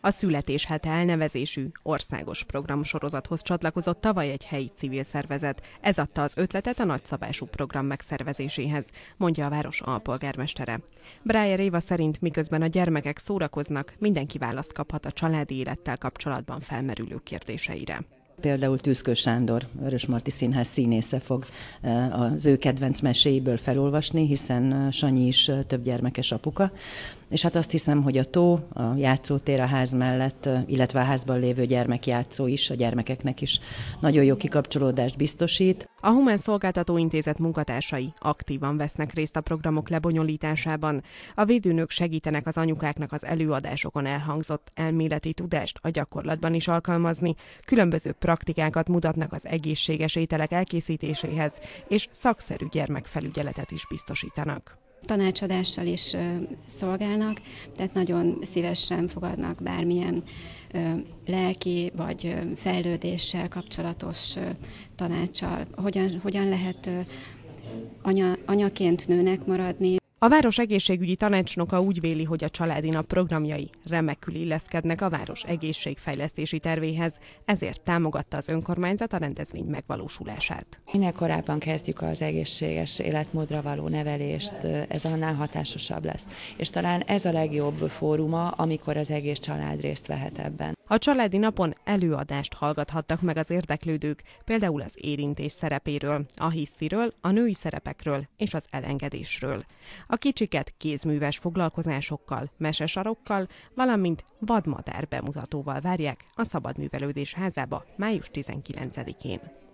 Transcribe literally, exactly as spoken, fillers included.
A Születés hete elnevezésű országos programsorozathoz csatlakozott tavaly egy helyi civil szervezet. Ez adta az ötletet a nagyszabású program megszervezéséhez, mondja a város alpolgármestere. Brájer Éva szerint miközben a gyermekek szórakoznak, mindenki választ kaphat a családi élettel kapcsolatban felmerülő kérdéseire. Például Tűzkő Sándor, Örösmarti Színház színésze fog az ő kedvenc meséiből felolvasni, hiszen Sanyi is több gyermekes apuka. És hát azt hiszem, hogy a tó, a játszótér a ház mellett, illetve a házban lévő gyermekjátszó is, a gyermekeknek is nagyon jó kikapcsolódást biztosít. A Humán Szolgáltató Intézet munkatársai aktívan vesznek részt a programok lebonyolításában. A védőnök segítenek az anyukáknak az előadásokon elhangzott elméleti tudást a gyakorlatban is alkalmazni, különböző praktikákat mutatnak az egészséges ételek elkészítéséhez, és szakszerű gyermekfelügyeletet is biztosítanak. Tanácsadással is szolgálnak, tehát nagyon szívesen fogadnak bármilyen lelki vagy fejlődéssel kapcsolatos tanácssal, hogyan, hogyan lehet anya, anyaként nőnek maradni. A város egészségügyi tanácsnoka úgy véli, hogy a Családi Nap programjai remekül illeszkednek a város egészségfejlesztési tervéhez, ezért támogatta az önkormányzat a rendezvény megvalósulását. Minél korábban kezdjük az egészséges életmódra való nevelést, ez annál hatásosabb lesz. És talán ez a legjobb fóruma, amikor az egész család részt vehet ebben. A Családi Napon előadást hallgathattak meg az érdeklődők, például az érintés szerepéről, a hisztiről, a női szerepekről és az elengedésről. A kicsiket kézműves foglalkozásokkal, mesesarokkal, valamint vadmadár bemutatóval várják a Szabadművelődés Házába május tizenkilencedikén.